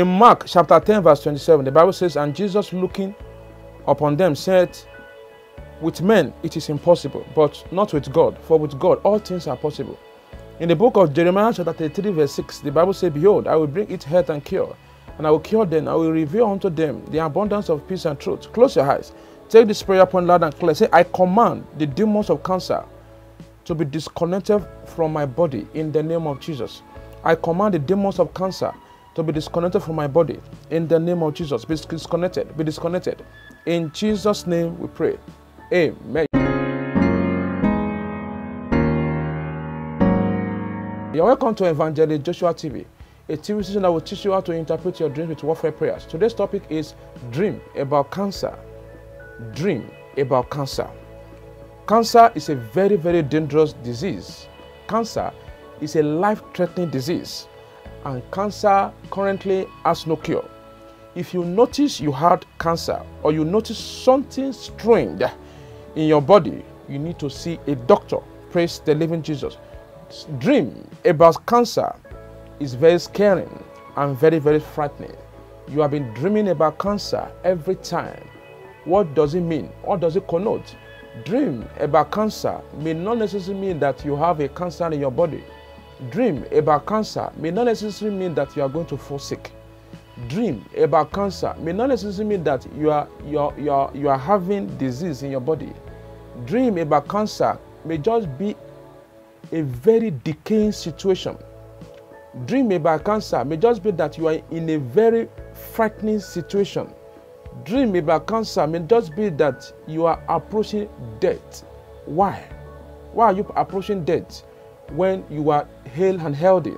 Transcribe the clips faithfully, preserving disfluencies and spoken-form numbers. In Mark chapter ten, verse twenty-seven, the Bible says, "And Jesus, looking upon them, said, with men it is impossible, but not with God, for with God all things are possible." In the book of Jeremiah chapter thirty-three, verse six, the Bible says, "Behold, I will bring it health and cure, and I will cure them, I will reveal unto them the abundance of peace and truth." Close your eyes. Take this prayer point loud and clear. Say, "I command the demons of cancer to be disconnected from my body in the name of Jesus. I command the demons of cancer to be disconnected from my body in the name of Jesus. Be disconnected. Be disconnected. In Jesus' name we pray. Amen." You're welcome to Evangelist Joshua T V, a T V station that will teach you how to interpret your dreams with warfare prayers. Today's topic is dream about cancer. Dream about cancer. Cancer is a very, very dangerous disease. Cancer is a life-threatening disease, and cancer currently has no cure. If you notice you had cancer, or you notice something strange in your body, you need to see a doctor. Praise the living Jesus. Dream about cancer is very scary and very, very frightening. You have been dreaming about cancer every time. What does it mean? What does it connote? Dream about cancer may not necessarily mean that you have a cancer in your body. Dream about cancer may not necessarily mean that you are going to fall sick. Dream about cancer may not necessarily mean that you are, you are, you are, you are having disease in your body. Dream about cancer may just be a very decaying situation. Dream about cancer may just be that you are in a very frightening situation. Dream about cancer may just be that you are approaching death. Why? Why are you approaching death when you are hale and healthy?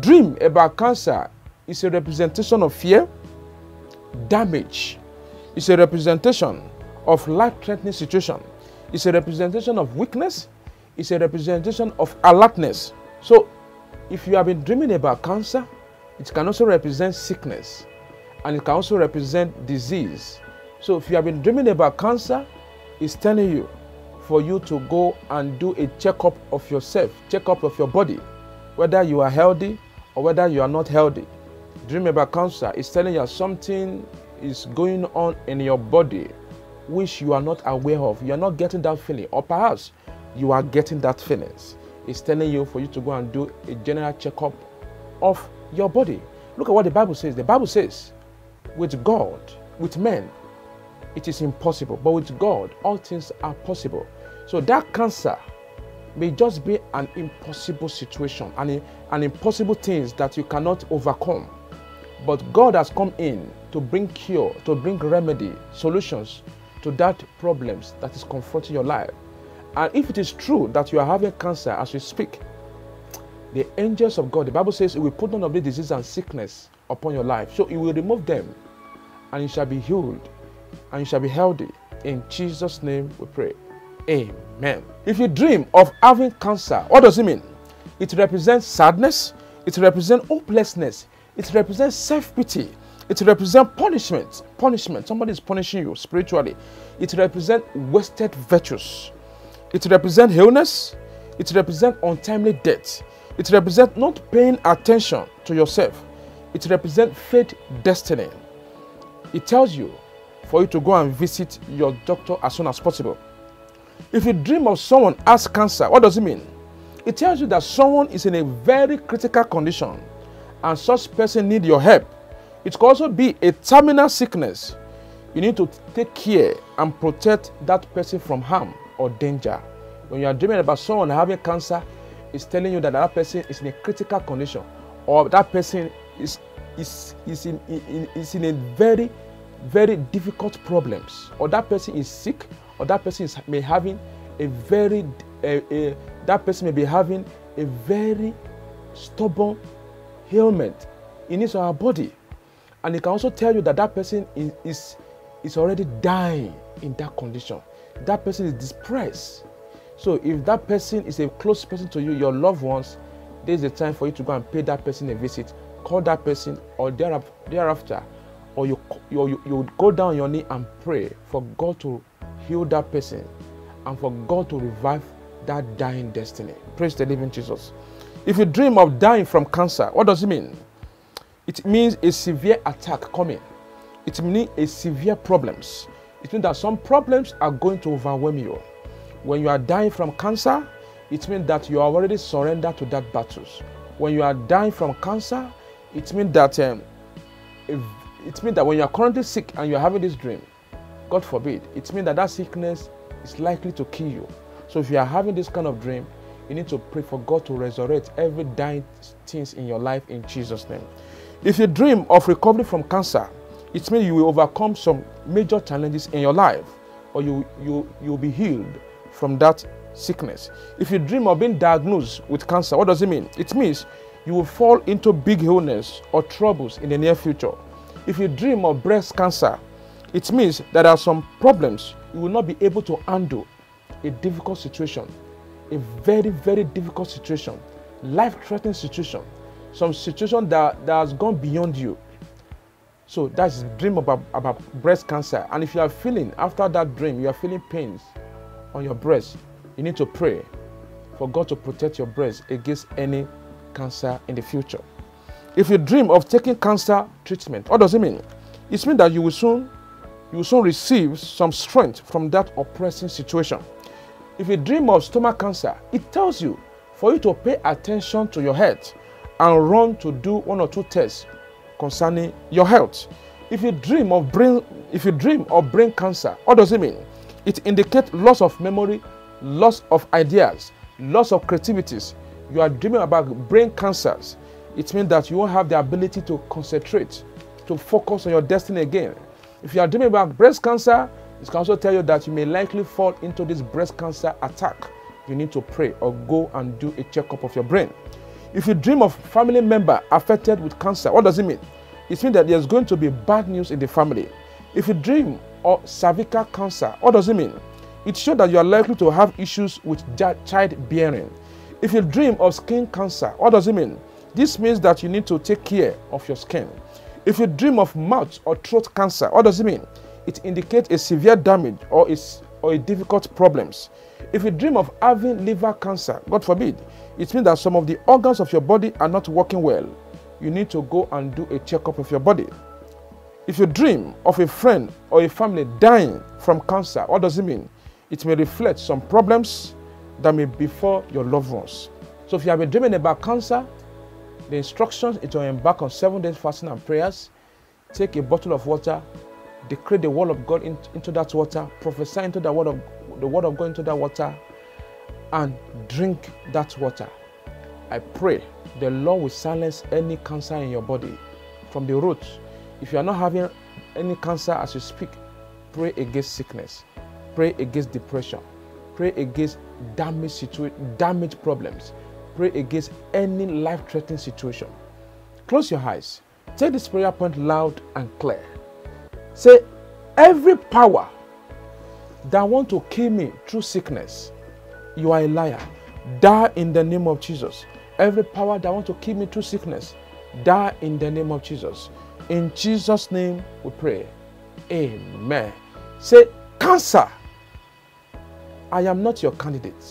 Dream about cancer is a representation of fear, damage. It's a representation of life-threatening situation. It's a representation of weakness. It's a representation of alertness. So, if you have been dreaming about cancer, it can also represent sickness, and it can also represent disease. So if you have been dreaming about cancer, it's telling you for you to go and do a checkup of yourself, checkup of your body, whether you are healthy or whether you are not healthy. Dream about cancer is telling you something is going on in your body which you are not aware of. You are not getting that feeling, or perhaps you are getting that feeling. It's telling you for you to go and do a general checkup of your body. Look at what the Bible says. The Bible says, with God, with men, it is impossible, but with God, all things are possible. So that cancer may just be an impossible situation, an, an impossible things that you cannot overcome. But God has come in to bring cure, to bring remedy, solutions to that problems that is confronting your life. And if it is true that you are having cancer as we speak, the angels of God, the Bible says, it will put none of the disease and sickness upon your life. So it will remove them, and you shall be healed, and you shall be healthy. In Jesus' name we pray. Amen. If you dream of having cancer, what does it mean? It represents sadness. It represents hopelessness. It represents self-pity. It represents punishment. Punishment. Somebody is punishing you spiritually. It represents wasted virtues. It represents illness. It represents untimely death. It represents not paying attention to yourself. It represents fate, destiny. It tells you for you to go and visit your doctor as soon as possible. If you dream of someone has cancer, what does it mean? It tells you that someone is in a very critical condition, and such person needs your help. It could also be a terminal sickness. You need to take care and protect that person from harm or danger. When you are dreaming about someone having cancer, it's telling you that that person is in a critical condition, or that person is, is, is, in, in, is in a very, very difficult problems, or that person is sick, or that person is may having a very, a, a, that person may be having a very stubborn ailment in his or her body. And it can also tell you that that person is, is, is already dying in that condition. That person is depressed. So if that person is a close person to you, your loved ones, there is a time for you to go and pay that person a visit. Call that person, or thereafter, or you, you, you go down on your knee and pray for God to heal that person and for God to revive that dying destiny. Praise the living Jesus. If you dream of dying from cancer, what does it mean? It means a severe attack coming. It means a severe problems. It means that some problems are going to overwhelm you. When you are dying from cancer, it means that you are already surrendered to that battle. When you are dying from cancer, it means that um, if, it means that when you are currently sick and you are having this dream, God forbid, it means that that sickness is likely to kill you. So if you are having this kind of dream, you need to pray for God to resurrect every dying things in your life in Jesus' name. If you dream of recovery from cancer, it means you will overcome some major challenges in your life, or you you you'll be healed from that sickness. If you dream of being diagnosed with cancer, what does it mean? It means you will fall into big illness or troubles in the near future. If you dream of breast cancer, it means that there are some problems you will not be able to handle. A difficult situation, a very, very difficult situation, life-threatening situation, some situation that, that has gone beyond you. So that's the dream about, about breast cancer. And if you are feeling, after that dream, you are feeling pains on your breast, you need to pray for God to protect your breast against any cancer in the future. If you dream of taking cancer treatment, what does it mean? It means that you will soon, you will soon receive some strength from that oppressing situation. If you dream of stomach cancer, it tells you for you to pay attention to your health and run to do one or two tests concerning your health. If you dream of brain, if you dream of brain cancer, what does it mean? It indicates loss of memory, loss of ideas, loss of creativities. You are dreaming about brain cancers. It means that you won't have the ability to concentrate, to focus on your destiny again. If you are dreaming about breast cancer, it can also tell you that you may likely fall into this breast cancer attack. You need to pray or go and do a checkup of your brain. If you dream of family member affected with cancer, what does it mean? It means that there's going to be bad news in the family. If you dream of cervical cancer, what does it mean? It shows that you are likely to have issues with childbearing. If you dream of skin cancer, what does it mean? This means that you need to take care of your skin. If you dream of mouth or throat cancer, what does it mean? It indicates a severe damage or a, or a difficult problems. If you dream of having liver cancer, God forbid, it means that some of the organs of your body are not working well. You need to go and do a checkup of your body. If you dream of a friend or a family dying from cancer, what does it mean? It may reflect some problems that may befall your loved ones. So if you have been dreaming about cancer, the instructions is to embark on seven days fasting and prayers, take a bottle of water, decree the word of God in, into that water, prophesy into the word of the word of God into that water, and drink that water. I pray the Lord will silence any cancer in your body from the roots. If you are not having any cancer as you speak, pray against sickness, pray against depression, pray against damage situation, damage problems, pray against any life-threatening situation. Close your eyes. Take this prayer point loud and clear. Say, every power that want to kill me through sickness, you are a liar. Die in the name of Jesus. Every power that want to kill me through sickness, die in the name of Jesus. In Jesus' name we pray. Amen. Say, cancer, I am not your candidate.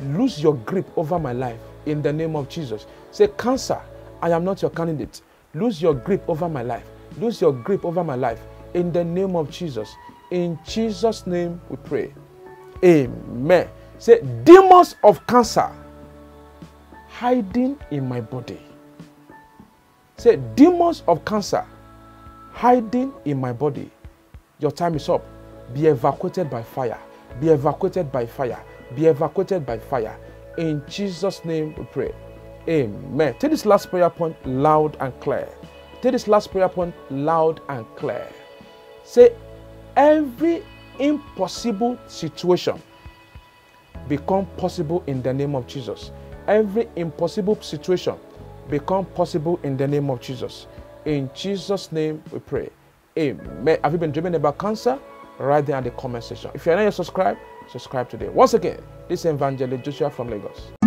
Lose your grip over my life in the name of Jesus. Say, cancer, I am not your candidate. Lose your grip over my life. Lose your grip over my life in the name of Jesus. In Jesus' name we pray. Amen. Say, demons of cancer hiding in my body. Say, demons of cancer hiding in my body. Your time is up. Be evacuated by fire. Be evacuated by fire. Be evacuated by fire. In Jesus' name we pray. Amen. Take this last prayer point loud and clear. Take this last prayer point loud and clear. Say, every impossible situation become possible in the name of Jesus. Every impossible situation become possible in the name of Jesus. In Jesus' name we pray. Amen. Have you been dreaming about cancer? Right there in the comment section. If you are not yet subscribed, subscribe today. Once again, this is Evangelist Joshua from Lagos.